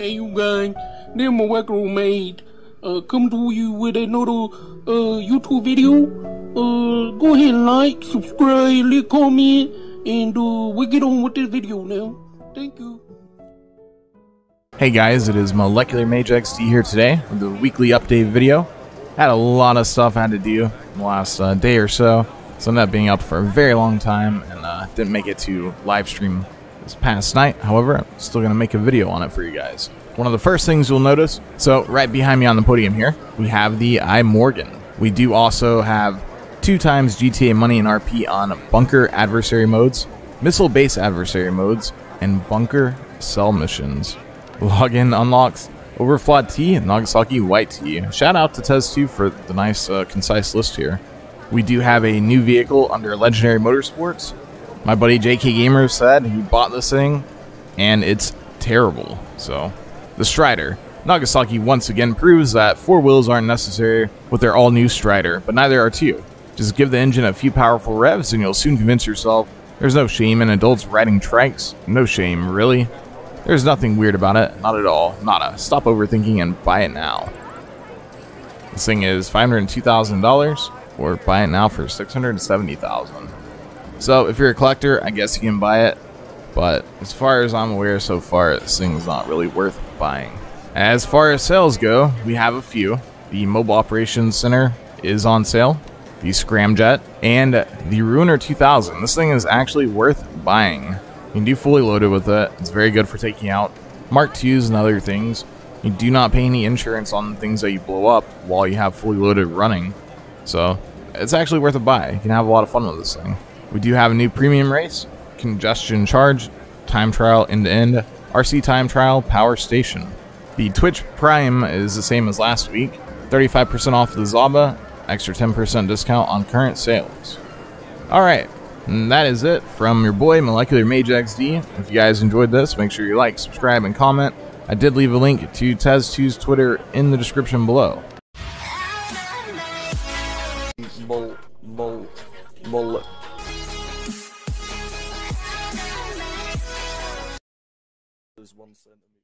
Hey, you guys, this Molecular Mage come to you with another YouTube video. Go ahead and like, subscribe, leave a comment, and we get on with this video now. Thank you. Hey guys, it is Molecular MageXD here today with the weekly update video. Had a lot of stuff I had to do in the last day or so, so I ended up being up for a very long time and didn't make it to live stream this past night. However, I'm still going to make a video on it for you guys. One of the first things you'll notice, so right behind me on the podium here, we have the iMorgan. We do also have 2x GTA money and RP on Bunker Adversary Modes, Missile Base Adversary Modes, and Bunker Sell Missions. Login unlocks Overflod Tee and Nagasaki White Tee. Shout out to Tez2 for the nice, concise list here. We do have a new vehicle under Legendary Motorsports. My buddy JKGamer said he bought this thing, and it's terrible. So, the Strider. Nagasaki once again proves that four wheels aren't necessary with their all-new Strider, but neither are two. Just give the engine a few powerful revs, and you'll soon convince yourself there's no shame in adults riding trikes. No shame, really. There's nothing weird about it. Not at all. Nada. Stop overthinking and buy it now. This thing is $502,000, or buy it now for $670,000. So, if you're a collector, I guess you can buy it, but as far as I'm aware so far, this thing's not really worth buying. As far as sales go, we have a few. The Mobile Operations Center is on sale, the Scramjet, and the Ruiner 2000. This thing is actually worth buying. You can do fully loaded with it. It's very good for taking out Mark IIs and other things. You do not pay any insurance on the things that you blow up while you have fully loaded running. So, it's actually worth a buy. You can have a lot of fun with this thing. We do have a new premium race, Congestion Charge, Time Trial, End to End, RC Time Trial, Power Station. The Twitch Prime is the same as last week, 35% off the Zaba, extra 10% discount on current sales. Alright, and that is it from your boy Molecular MageXD. If you guys enjoyed this, make sure you like, subscribe, and comment. I did leave a link to Tez2's Twitter in the description below. There's 1 centimeter.